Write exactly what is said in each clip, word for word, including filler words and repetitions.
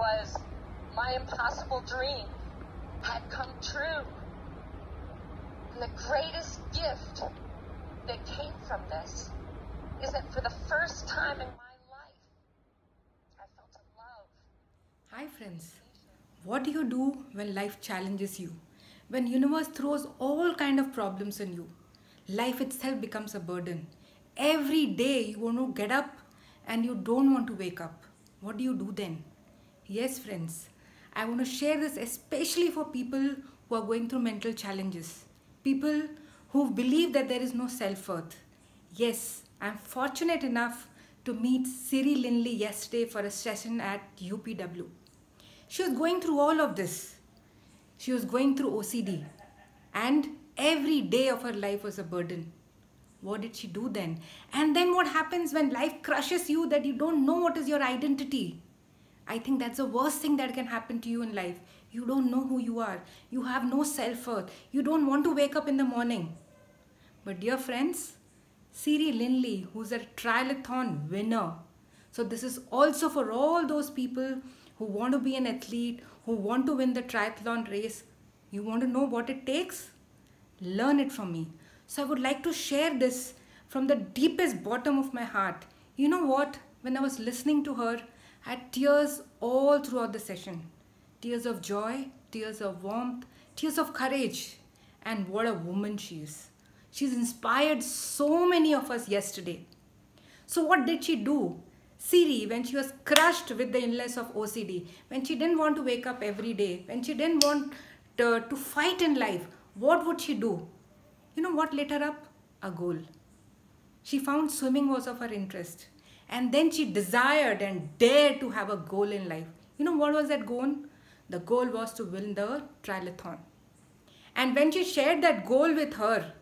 was my impossible dream had come true. And the greatest gift that came from this is that for the first time in my life, I felt in love. Hi friends, what do you do when life challenges you? When universe throws all kind of problems on you, life itself becomes a burden. Every day you want to get up and you don't want to wake up. What do you do then? Yes friends, I want to share this especially for people who are going through mental challenges. People who believe that there is no self-worth. Yes, I'm fortunate enough to meet Siri Lindley yesterday for a session at U P W. She was going through all of this. She was going through O C D and every day of her life was a burden. What did she do then? And then what happens when life crushes you that you don't know what is your identity? I think that's the worst thing that can happen to you in life. You don't know who you are. You have no self-worth. You don't want to wake up in the morning. But dear friends, Siri Lindley, who's a triathlon winner. So this is also for all those people who want to be an athlete, who want to win the triathlon race. You want to know what it takes? Learn it from me. So I would like to share this from the deepest bottom of my heart. You know what? When I was listening to her, I had tears all throughout the session. Tears of joy, tears of warmth, tears of courage. And what a woman she is. She's inspired so many of us yesterday. So what did she do? Siri, when she was crushed with the illness of O C D, when she didn't want to wake up every day, when she didn't want to, to fight in life, what would she do? You know what lit her up? A goal. She found swimming was of her interest. And then she desired and dared to have a goal in life. You know what was that goal? The goal was to win the triathlon. And when she shared that goal with her,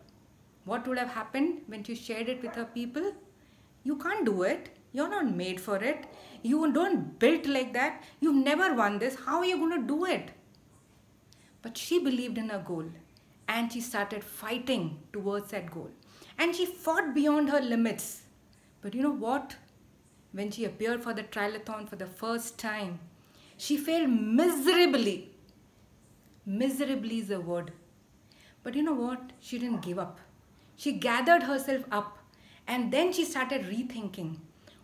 what would have happened when she shared it with her people? You can't do it. You're not made for it. You don't build like that. You've never won this. How are you going to do it? But she believed in her goal. And she started fighting towards that goal. And she fought beyond her limits. But you know what? When she appeared for the triathlon for the first time, she failed miserably. Miserably is a word. But you know what? She didn't give up. She gathered herself up and then she started rethinking.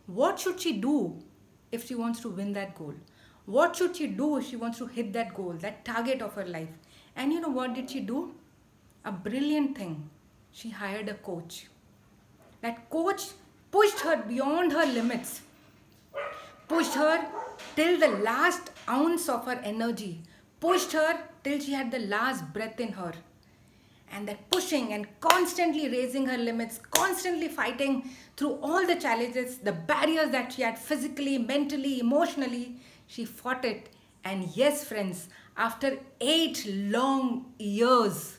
What should she do if she wants to win that goal? What should she do if she wants to hit that goal, that target of her life? And you know what did she do? A brilliant thing. She hired a coach. That coach pushed her beyond her limits, pushed her till the last ounce of her energy, pushed her till she had the last breath in her. And that pushing and constantly raising her limits, constantly fighting through all the challenges, the barriers that she had physically, mentally, emotionally, she fought it. And yes, friends, after eight long years,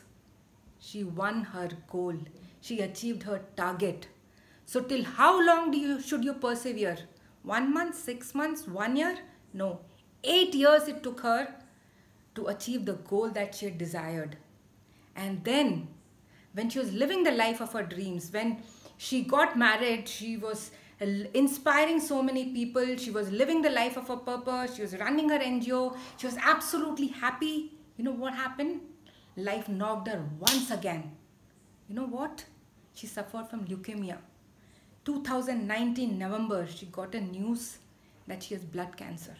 she won her goal. She achieved her target. So till how long do you should you persevere? One month, six months, one year? No. Eight years it took her to achieve the goal that she had desired. And then when she was living the life of her dreams, when she got married, she was inspiring so many people. She was living the life of her purpose. She was running her N G O. She was absolutely happy. You know what happened? Life knocked her once again. You know what? She suffered from leukemia. two thousand nineteen November, she got a news that she has blood cancer.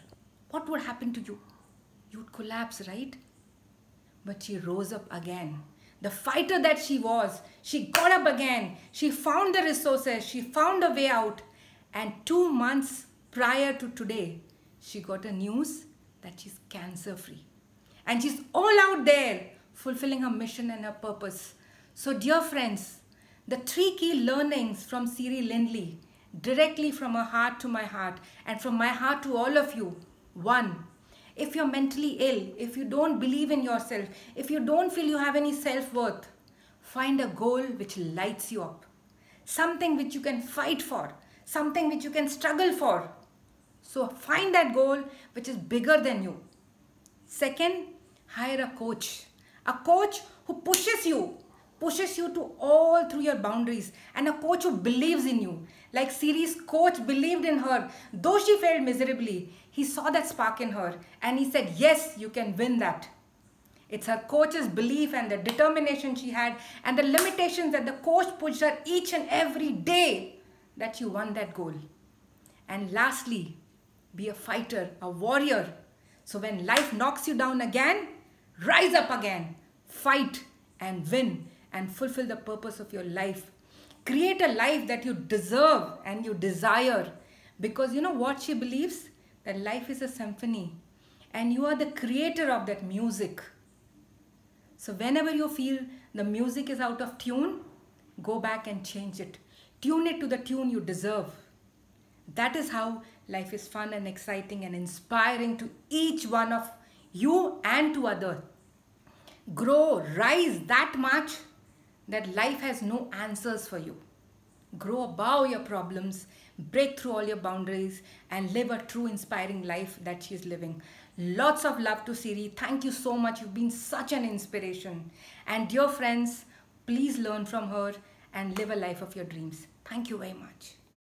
What would happen to you? You would collapse, right? But she rose up again. The fighter that she was, she got up again. She found the resources. She found a way out. And two months prior to today, she got a news that she's cancer-free. And she's all out there fulfilling her mission and her purpose. So dear friends, the three key learnings from Siri Lindley, directly from her heart to my heart and from my heart to all of you. One, if you're mentally ill, if you don't believe in yourself, if you don't feel you have any self-worth, find a goal which lights you up. Something which you can fight for, something which you can struggle for. So find that goal which is bigger than you. Second, hire a coach. A coach who pushes you, pushes you to all through your boundaries, and a coach who believes in you. Like Siri's coach believed in her, though she failed miserably. He saw that spark in her and he said, yes, you can win that. It's her coach's belief and the determination she had and the limitations that the coach pushed her each and every day that she won that goal. And lastly, be a fighter, a warrior. So when life knocks you down again, rise up again, fight and win and fulfill the purpose of your life. Create a life that you deserve and you desire, because you know what she believes? That life is a symphony and you are the creator of that music. So whenever you feel the music is out of tune, go back and change it. Tune it to the tune you deserve. That is how life is fun and exciting and inspiring to each one of you and to others. Grow, rise that much that life has no answers for you. Grow above your problems, break through all your boundaries and live a true inspiring life that she is living. Lots of love to Siri. Thank you so much. You've been such an inspiration. And dear friends, please learn from her and live a life of your dreams. Thank you very much.